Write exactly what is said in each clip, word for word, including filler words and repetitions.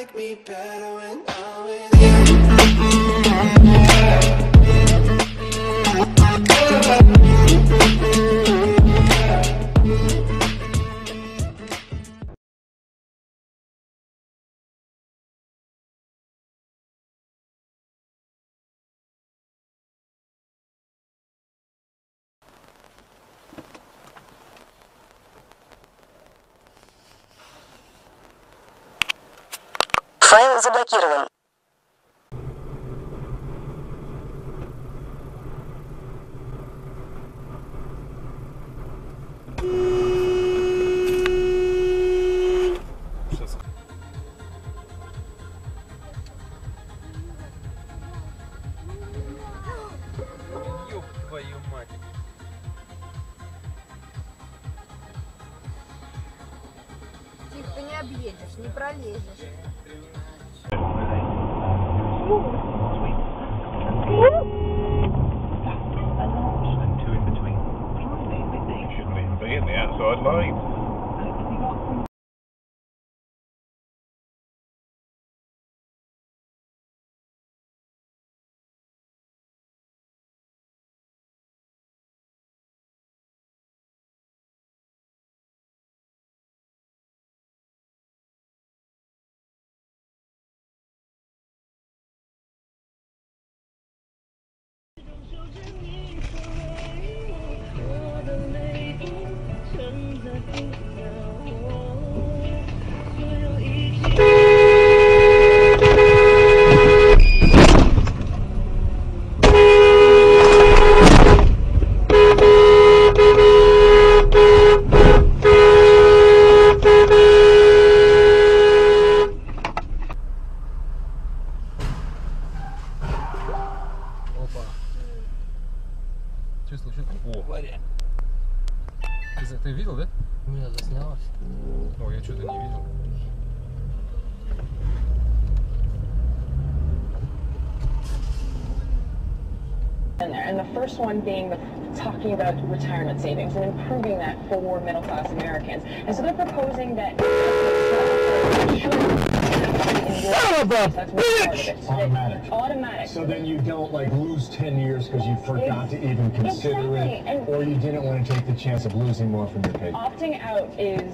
like me better when I'm with you. Файл заблокирован. Ёб твою мать. Тихо, ты не объедешь, не пролезешь. Ты видел, да? У меня заснялось. О, я что-то не видел. And the first one being the talking about retirement savings and improving that for middle-class Americans. And so they're proposing that son of a bitch! Automatic. Automatic. So then you don't like lose ten years because you forgot it's, to even consider exactly. it, or you didn't want to take the chance of losing more from your pay. Opting out is.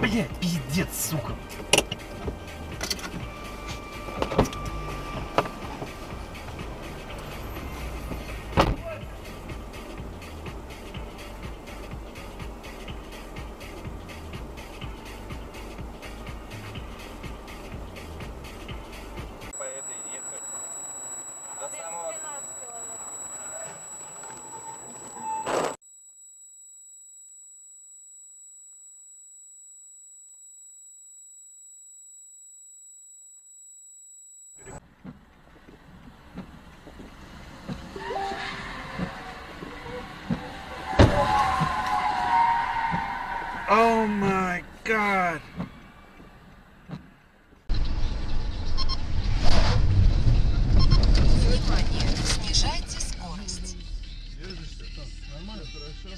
Блять, пиздец, сука. Oh my God! Внимание, снижайте скорость. Нормально, хорошо.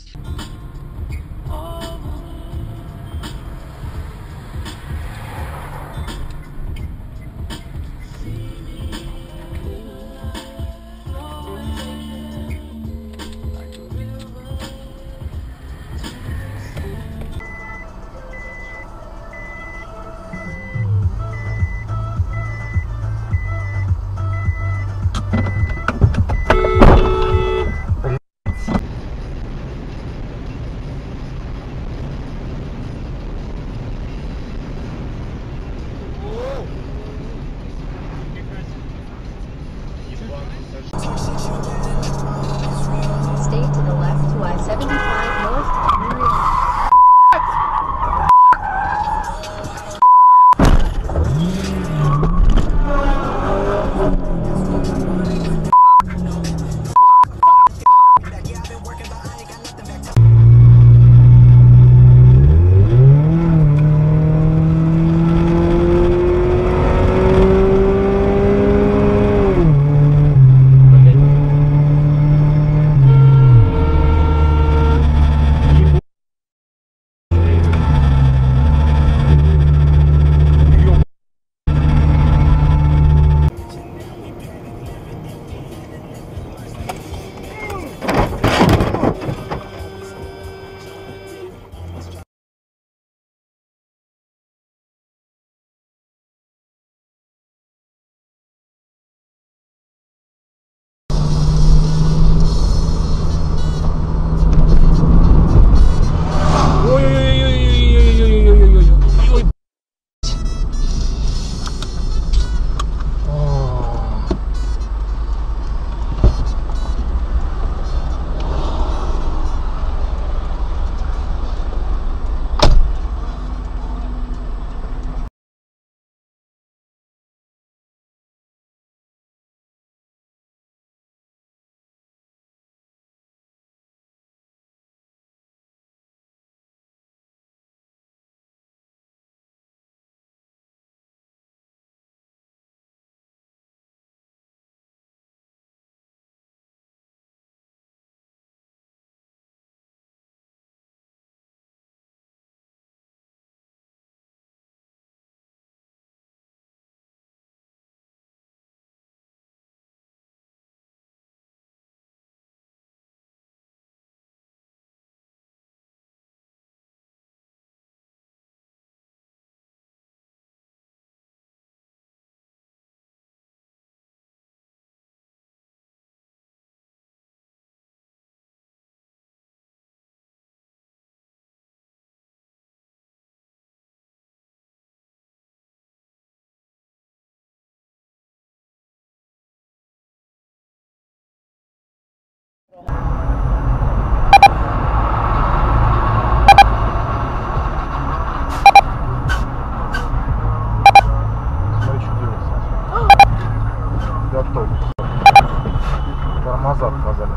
Тормоза отказали.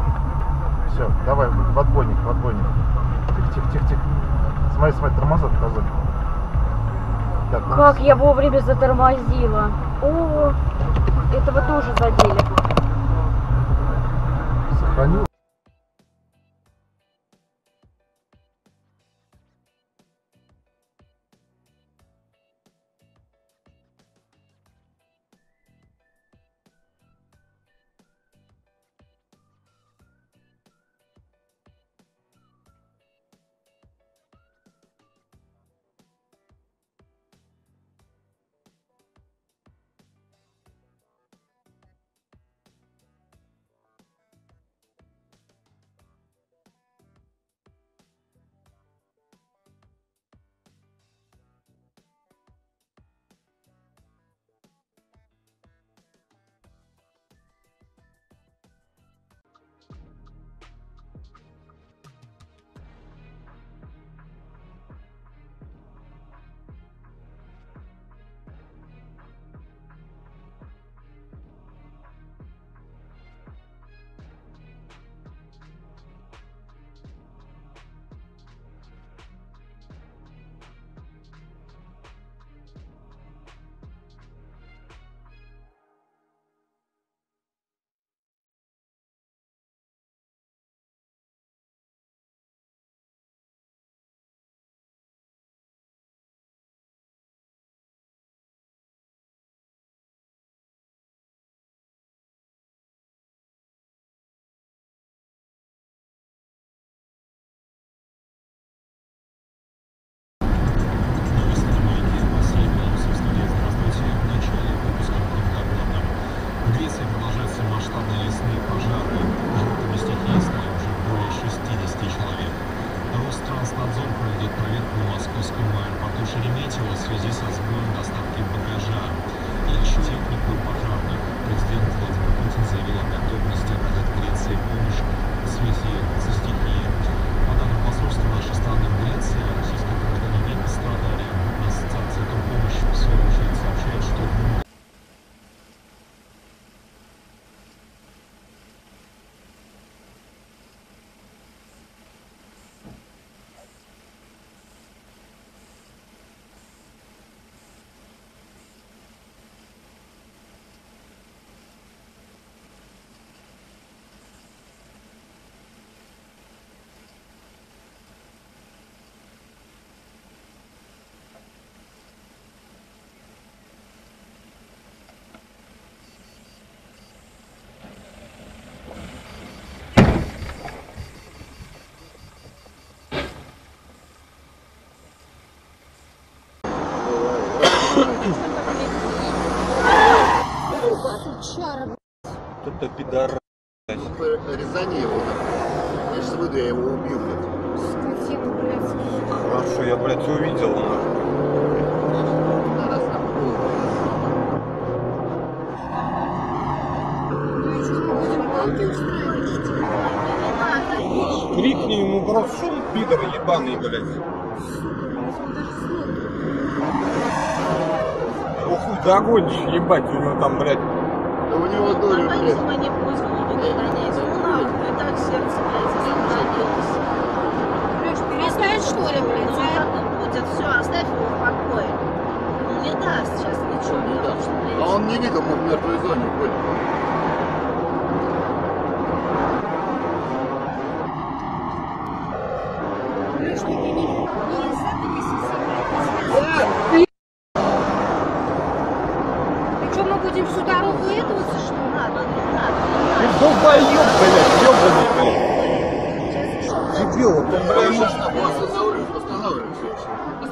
Все, давай, в отбойник, в отбойник. Тихо-тихо-тихо-тихо. Смотри, смотри, тормоза отказали. Так, как нас... я вовремя затормозила. О, этого тоже задели. Сохранил. Кто-то пидорас. Резани его, да? Я сейчас выйду, я его убью, блядь. Скотину, блядь. Хорошо, я, блядь, увидел, нахуй. Крикни ему, бросу, пидор ебаный, блядь. Охуй, догонишь, ебать, у него там, блядь. Да у него дури, блядь. Лёш, перестань, что ли, блядь, за это будет, все, оставь его в покое. Он не даст сейчас ничего, не даст. А он не видел, он в мертвой зоне будет. Останавливайся. Останавливайся. Да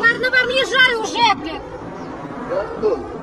ладно, вам езжай уже, блядь.